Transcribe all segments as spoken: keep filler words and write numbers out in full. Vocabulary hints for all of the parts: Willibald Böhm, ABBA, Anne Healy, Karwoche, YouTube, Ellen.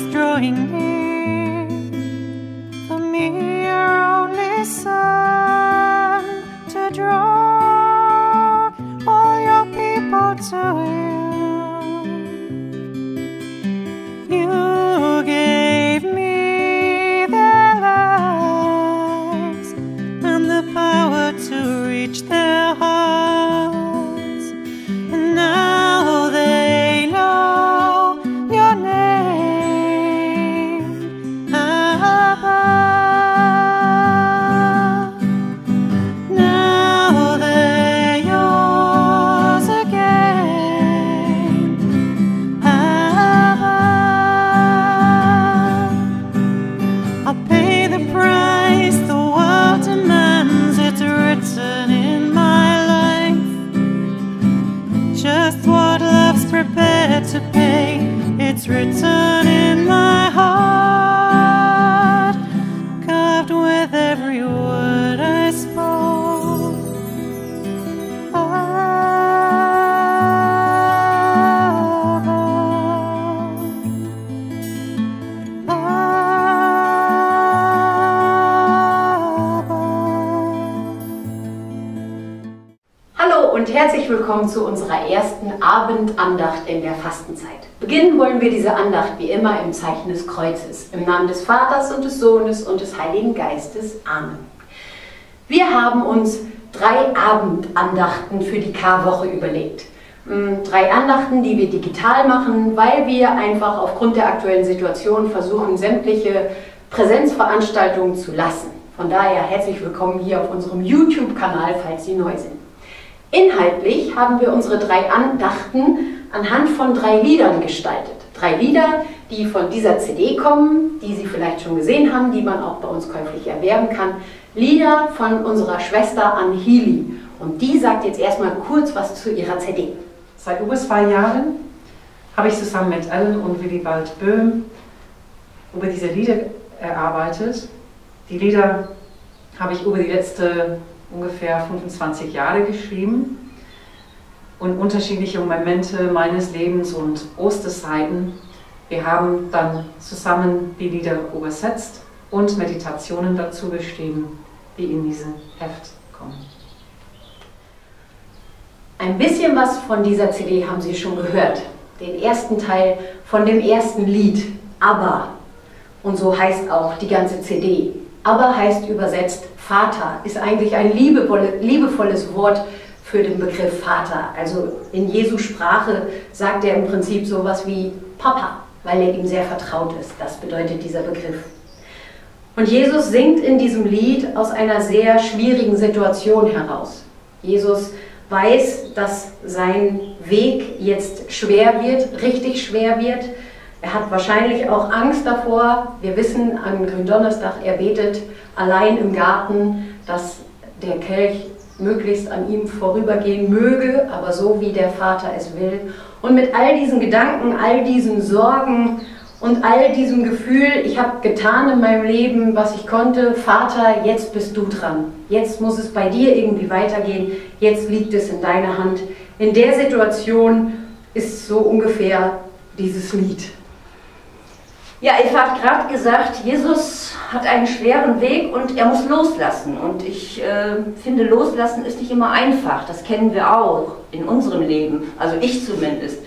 destroying me, for me your only son, to draw all your people to you. You gave me their lives and the power to reach their hearts, and now they know your name, ABBA. Now they're yours again, ABBA. I'll pay the price the world demands, it's written in my life. Just what love's prepared to pay, it's written in my heart, carved with every word I spoke. ABBA, ABBA. Hallo und herzlich willkommen zu unserer ersten Abendandacht in der Fastenzeit. Beginnen wollen wir diese Andacht wie immer im Zeichen des Kreuzes, im Namen des Vaters und des Sohnes und des Heiligen Geistes. Amen. Wir haben uns drei Abendandachten für die Karwoche überlegt. Drei Andachten, die wir digital machen, weil wir einfach aufgrund der aktuellen Situation versuchen, sämtliche Präsenzveranstaltungen zu lassen. Von daher herzlich willkommen hier auf unserem YouTube-Kanal, falls Sie neu sind. Inhaltlich haben wir unsere drei Andachten anhand von drei Liedern gestaltet. Drei Lieder, die von dieser C D kommen, die Sie vielleicht schon gesehen haben, die man auch bei uns käuflich erwerben kann. Lieder von unserer Schwester Anne Healy. Und die sagt jetzt erstmal kurz was zu ihrer C D. Seit über zwei Jahren habe ich zusammen mit Ellen und Willibald Böhm über diese Lieder erarbeitet. Die Lieder habe ich über die letzte ungefähr fünfundzwanzig Jahre geschrieben und unterschiedliche Momente meines Lebens und Osterzeiten. Wir haben dann zusammen die Lieder übersetzt und Meditationen dazu geschrieben, die in diesem Heft kommen. Ein bisschen was von dieser C D haben Sie schon gehört. Den ersten Teil von dem ersten Lied, ABBA. Und so heißt auch die ganze C D. ABBA heißt übersetzt Vater, ist eigentlich ein liebevolles Wort für den Begriff Vater. Also in Jesu Sprache sagt er im Prinzip sowas wie Papa, weil er ihm sehr vertraut ist. Das bedeutet dieser Begriff. Und Jesus singt in diesem Lied aus einer sehr schwierigen Situation heraus. Jesus weiß, dass sein Weg jetzt schwer wird, richtig schwer wird. Er hat wahrscheinlich auch Angst davor. Wir wissen, am Gründonnerstag, er betet allein im Garten, dass der Kelch möglichst an ihm vorübergehen möge, aber so wie der Vater es will. Und mit all diesen Gedanken, all diesen Sorgen und all diesem Gefühl, ich habe getan in meinem Leben, was ich konnte, Vater, jetzt bist du dran. Jetzt muss es bei dir irgendwie weitergehen. Jetzt liegt es in deiner Hand. In der Situation ist so ungefähr dieses Lied. Ja, ich habe gerade gesagt, Jesus hat einen schweren Weg und er muss loslassen. Und ich äh, finde, loslassen ist nicht immer einfach. Das kennen wir auch in unserem Leben, also ich zumindest.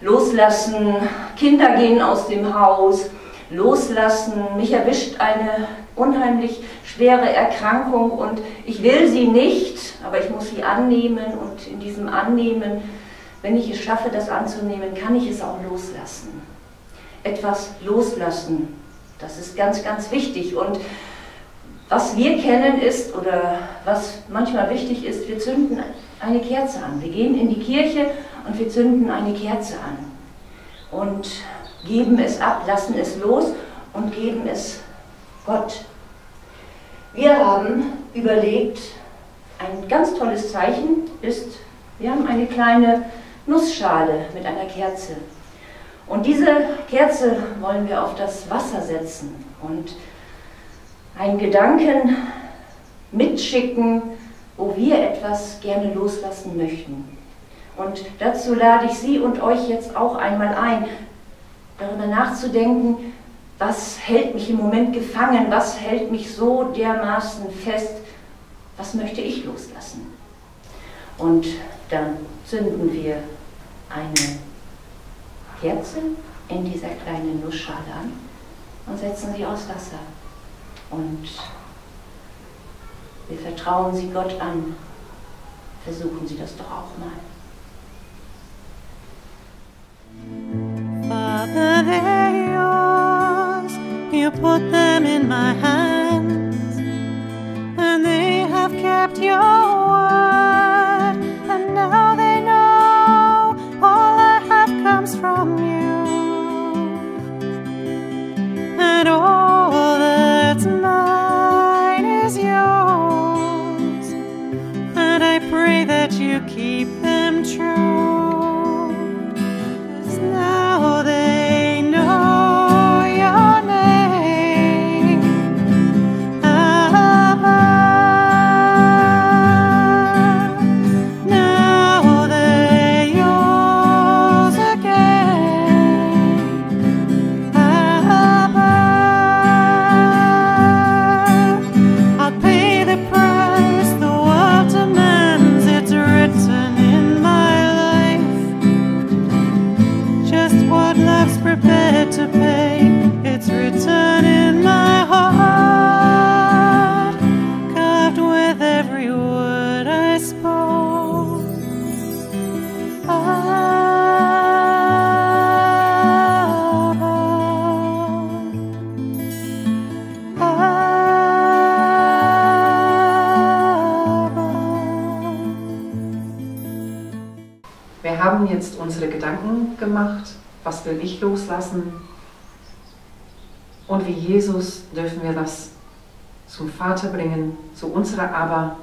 Loslassen, Kinder gehen aus dem Haus, loslassen. Mich erwischt eine unheimlich schwere Erkrankung und ich will sie nicht, aber ich muss sie annehmen und in diesem Annehmen, wenn ich es schaffe, das anzunehmen, kann ich es auch loslassen. Etwas loslassen, das ist ganz, ganz wichtig. Und was wir kennen ist, oder was manchmal wichtig ist, wir zünden eine Kerze an. Wir gehen in die Kirche und wir zünden eine Kerze an und geben es ab, lassen es los und geben es Gott. Wir haben überlegt, ein ganz tolles Zeichen ist, wir haben eine kleine Nussschale mit einer Kerze. Und diese Kerze wollen wir auf das Wasser setzen und einen Gedanken mitschicken, wo wir etwas gerne loslassen möchten. Und dazu lade ich Sie und euch jetzt auch einmal ein, darüber nachzudenken, was hält mich im Moment gefangen, was hält mich so dermaßen fest, was möchte ich loslassen. Und dann zünden wir eine Kerze in dieser kleinen Nussschale an und setzen sie aus Wasser. Und wir vertrauen sie Gott an. Versuchen Sie das doch auch mal. Father, they're yours. You put them in my hands, and they have kept your word. And now they know all I have comes from you, and all that's mine is yours. And I pray that you keep them true. Jetzt unsere Gedanken gemacht, was will ich loslassen, und wie Jesus dürfen wir das zum Vater bringen, zu unserer ABBA,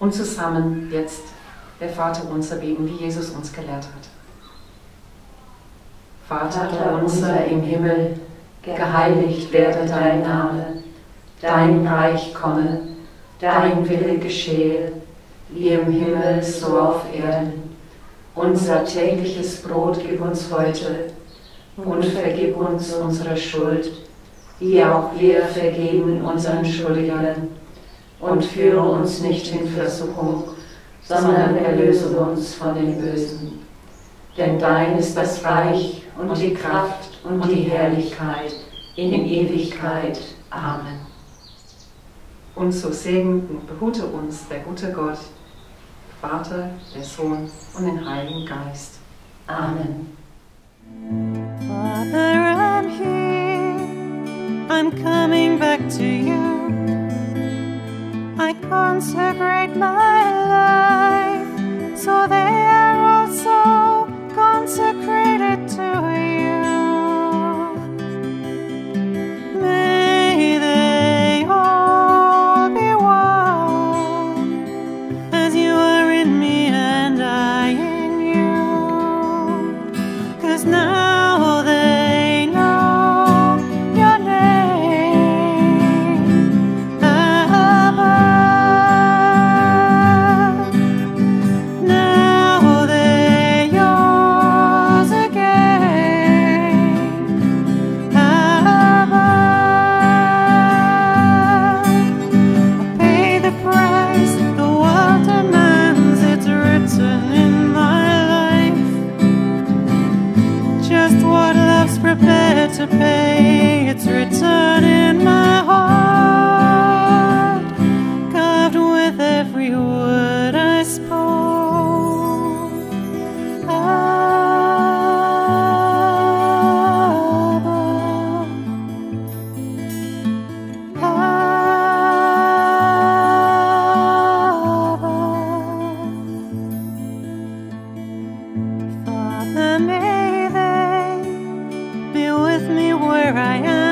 und zusammen jetzt der Vater unser beten, wie Jesus uns gelehrt hat. Vater, Vater unser im Himmel, geheiligt werde dein Name, dein Reich komme, dein Wille geschehe, wie im Himmel so auf Erden. Unser tägliches Brot gib uns heute und vergib uns unsere Schuld, wie auch wir vergeben unseren Schuldigern. Und führe uns nicht in Versuchung, sondern erlöse uns von dem Bösen. Denn dein ist das Reich und die Kraft und die Herrlichkeit in Ewigkeit. Amen. Und so segne und behüte uns der gute Gott, Vater, der Sohn und den Heiligen Geist. Amen. Father, I'm here. I'm coming back to you. I consecrate my life, so they are also consecrated to you. May they all be one, as you are in me and I in you, 'cause now they know your name, ABBA. Now they're yours again, ABBA. Pay the price the world demands. In my life, just what love's prepared to pay, it's written in my heart, carved with every word I spoke. ABBA, ABBA. Father, may they be with me where I am.